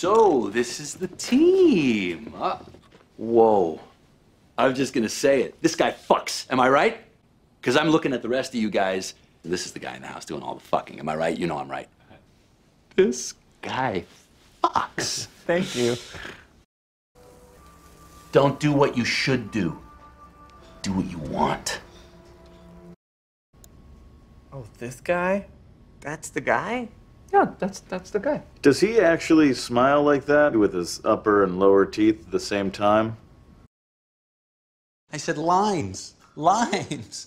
So, this is the team. Whoa. I'm just gonna say it. This guy fucks, am I right? Because I'm looking at the rest of you guys. This is the guy in the house doing all the fucking. Am I right? You know I'm right. This guy fucks. Thank you. Don't do what you should do. Do what you want. Oh, this guy? That's the guy? Yeah, that's the guy. Does he actually smile like that with his upper and lower teeth at the same time? I said lines. Lines.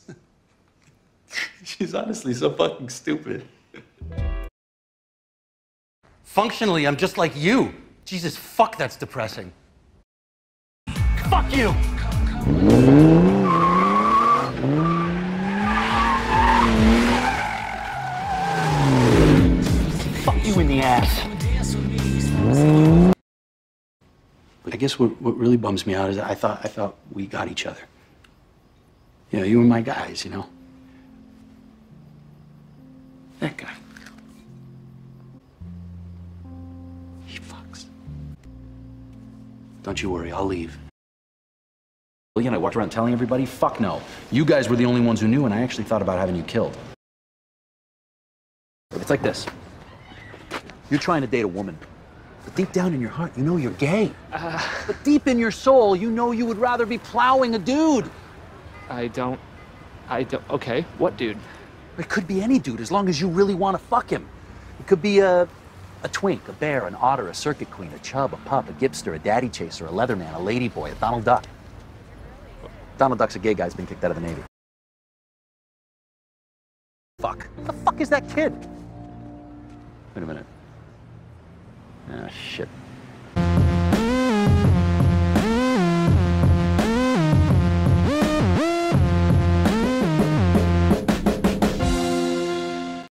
She's honestly so fucking stupid. Functionally, I'm just like you. Jesus, fuck, that's depressing. Fuck you! Fuck you in the ass. I guess what really bums me out is I thought we got each other. You know, you were my guys, you know? That guy. He fucks. Don't you worry, I'll leave. And I walked around telling everybody, fuck no. You guys were the only ones who knew, and I actually thought about having you killed. It's like this. You're trying to date a woman, but deep down in your heart, you know you're gay. But deep in your soul, you know you would rather be plowing a dude. I don't, okay, what dude? It could be any dude, as long as you really want to fuck him. It could be a twink, a bear, an otter, a circuit queen, a chub, a pup, a gipster, a daddy chaser, a leatherman, a ladyboy, a Donald Duck. Donald Duck's a gay guy who's been kicked out of the Navy. Fuck. What the fuck is that kid? Wait a minute. Ah, shit.